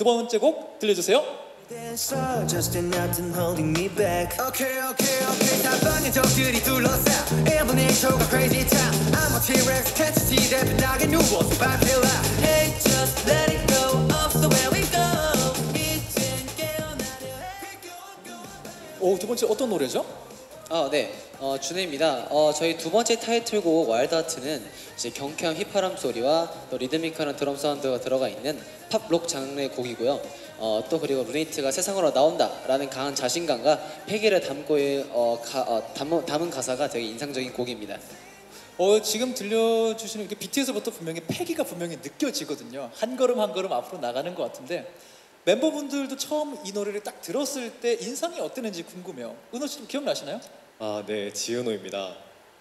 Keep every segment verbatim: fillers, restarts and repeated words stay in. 두 번째 곡 들려주세요. 오, 두 번째 어떤 노래죠? 아, 네, 어, 준우입니다. 어, 저희 두 번째 타이틀곡 와일드 하트는 이제 경쾌한 휘파람 소리와 또 리드미컬한 드럼 사운드가 들어가 있는 팝록 장르의 곡이고요. 어, 또 그리고 루네이트가 세상으로 나온다라는 강한 자신감과 패기를 담고 어, 가, 어, 담, 담은 가사가 되게 인상적인 곡입니다. 어, 지금 들려주시는 이렇게 비트에서부터 분명히 패기가 분명히 느껴지거든요. 한 걸음 한 걸음 앞으로 나가는 것 같은데. 멤버분들도 처음 이 노래를 딱 들었을 때 인상이 어땠는지 궁금해요. 은호 씨 좀 기억나시나요? 아, 네, 지은호입니다.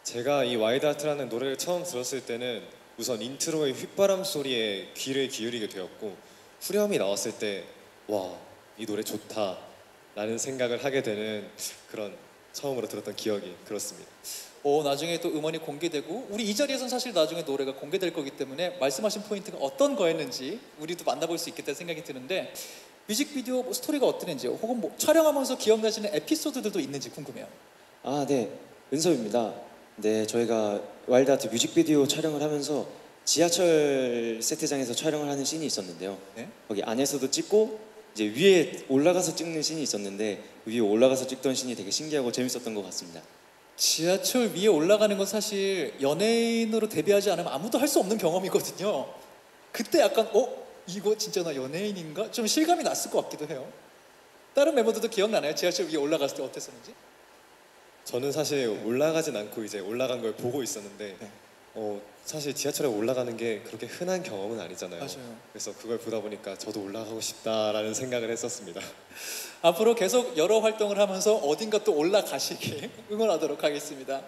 제가 이 와일드 하트라는 노래를 처음 들었을 때는 우선 인트로의 휘바람 소리에 귀를 기울이게 되었고, 후렴이 나왔을 때 와, 이 노래 좋다 라는 생각을 하게 되는 그런 처음으로 들었던 기억이 그렇습니다. 오, 나중에 또 음원이 공개되고 우리 이 자리에서는 사실 나중에 노래가 공개될 거기 때문에 말씀하신 포인트가 어떤 거였는지 우리도 만나볼 수 있겠다는 생각이 드는데, 뮤직비디오 뭐 스토리가 어땠는지 혹은 뭐 촬영하면서 기억나시는 에피소드들도 있는지 궁금해요. 아, 네, 은섭입니다. 네, 저희가 와일드 하트 뮤직비디오 촬영을 하면서 지하철 세트장에서 촬영을 하는 씬이 있었는데요. 네? 거기 안에서도 찍고 이제 위에 올라가서 찍는 씬이 있었는데, 위에 올라가서 찍던 씬이 되게 신기하고 재밌었던 것 같습니다. 지하철 위에 올라가는 건 사실 연예인으로 데뷔하지 않으면 아무도 할 수 없는 경험이거든요. 그때 약간 어? 이거 진짜 나 연예인인가? 좀 실감이 났을 것 같기도 해요. 다른 멤버들도 기억나나요? 지하철 위에 올라갔을 때 어땠었는지? 저는 사실 네. 올라가진 않고 이제 올라간 걸 보고 있었는데 네. 어, 사실 지하철에 올라가는 게 그렇게 흔한 경험은 아니잖아요. 맞아요. 그래서 그걸 보다 보니까 저도 올라가고 싶다라는 생각을 했었습니다. 앞으로 계속 여러 활동을 하면서 어딘가 또 올라가시길 응원하도록 하겠습니다.